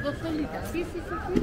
Las dos solitas. Sí, sí, sí, sí.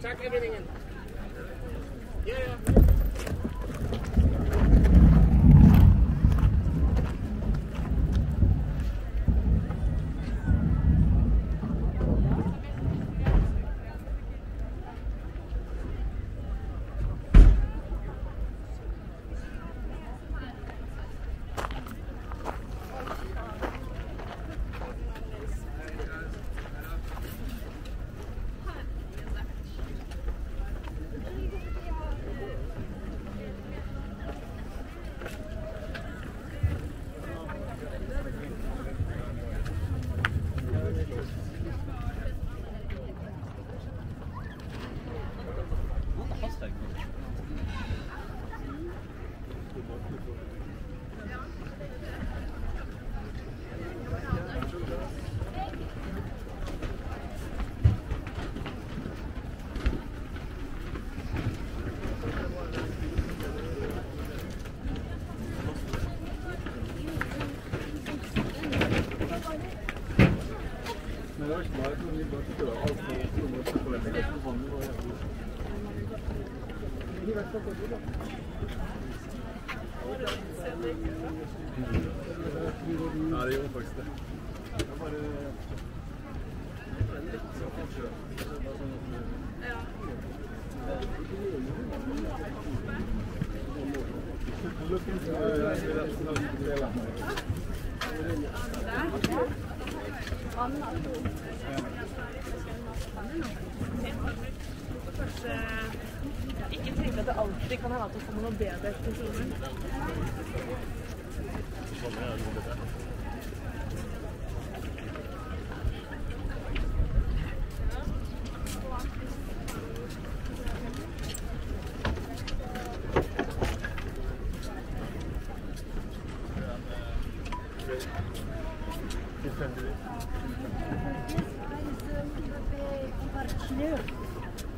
Check everything in. Yeah.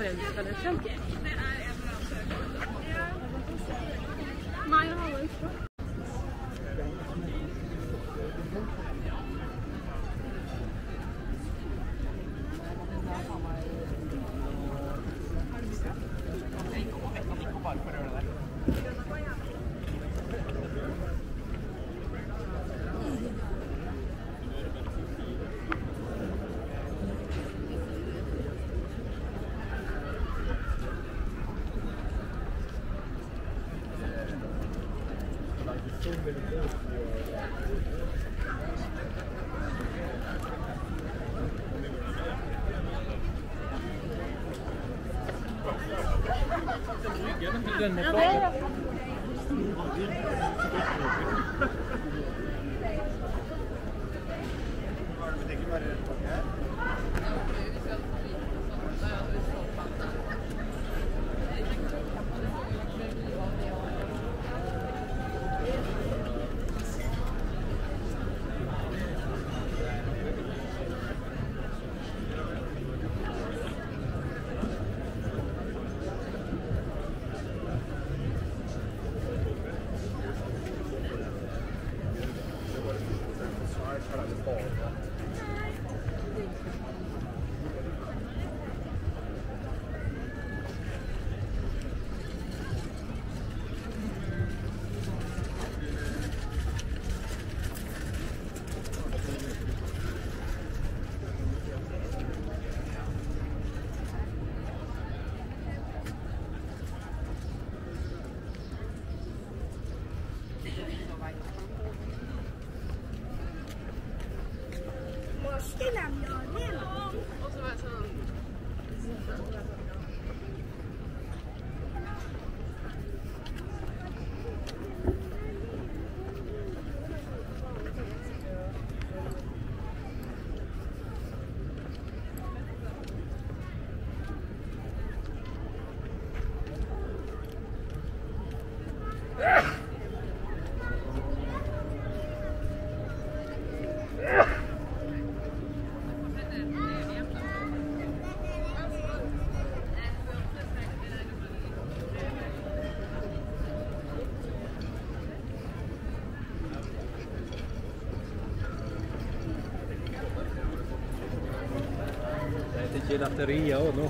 forelska, liksom. Nei, jeg har ikke. Gelateria o no.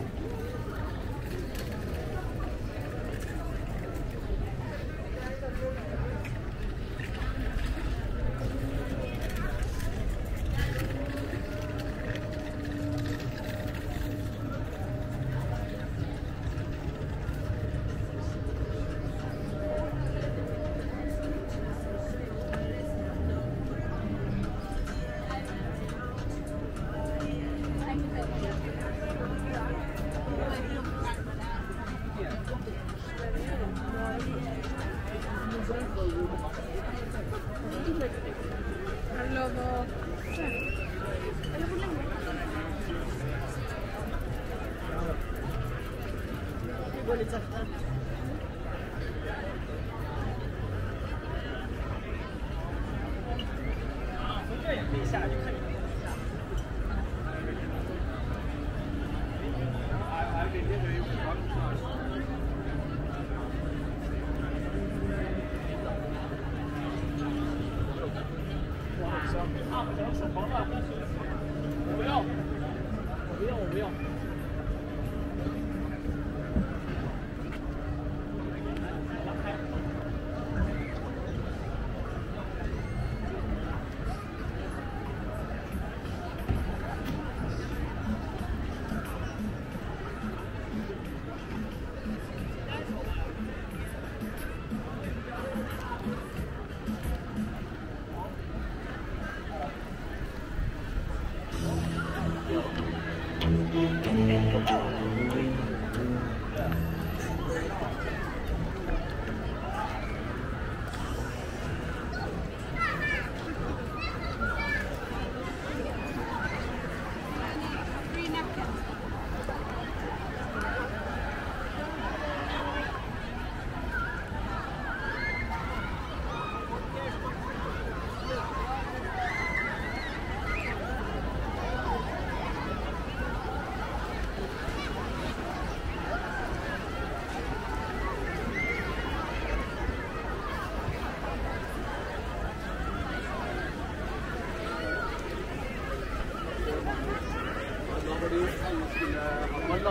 man lager turen, og han måtte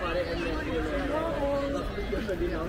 være en meter. Da skulle ikke følge igjen.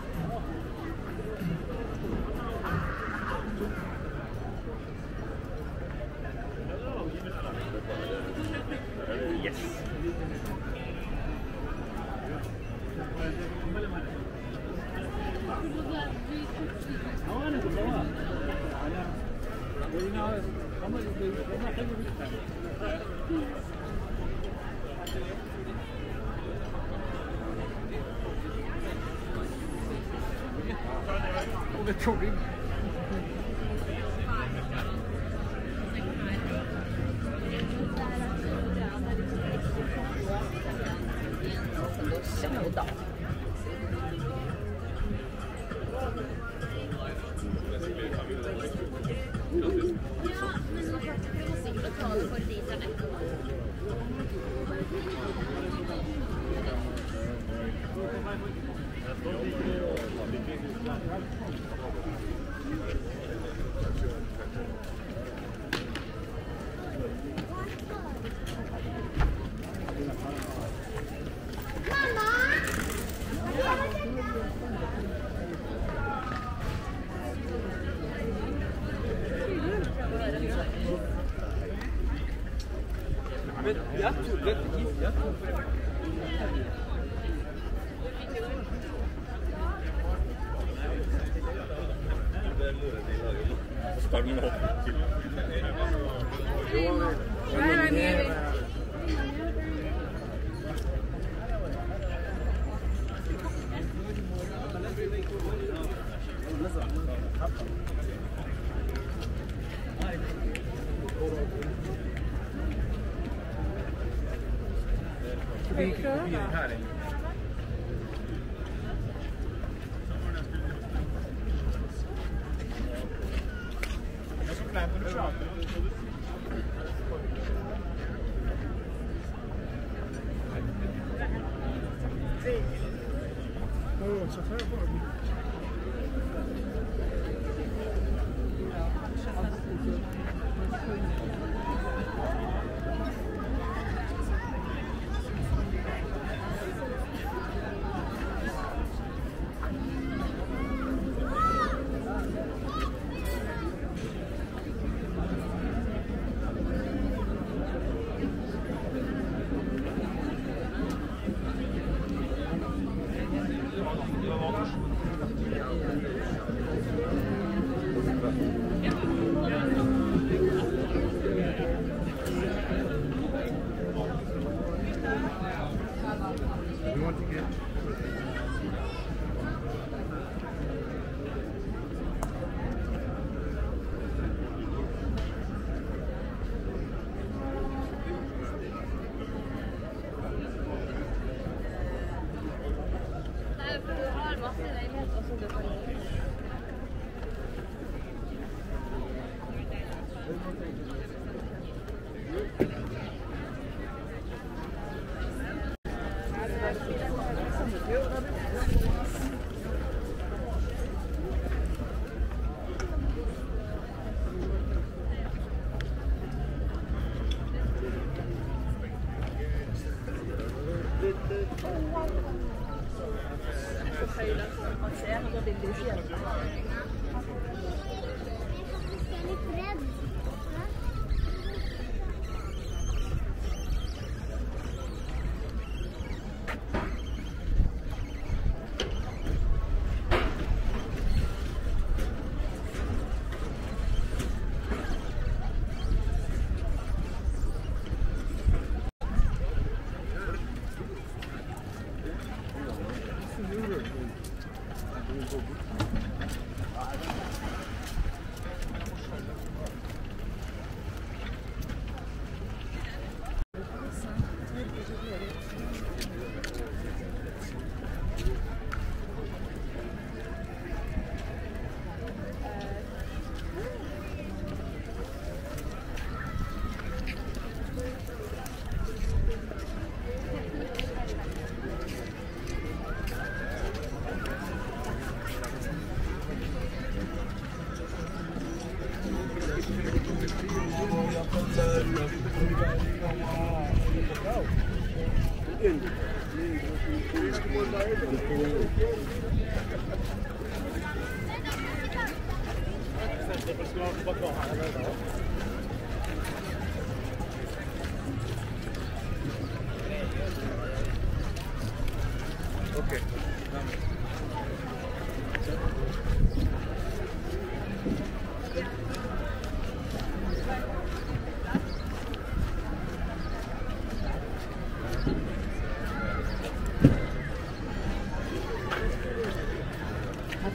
Choking.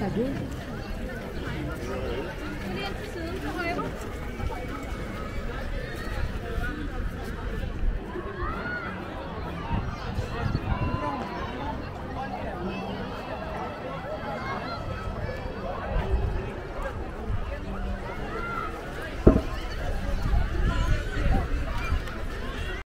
Tá bom?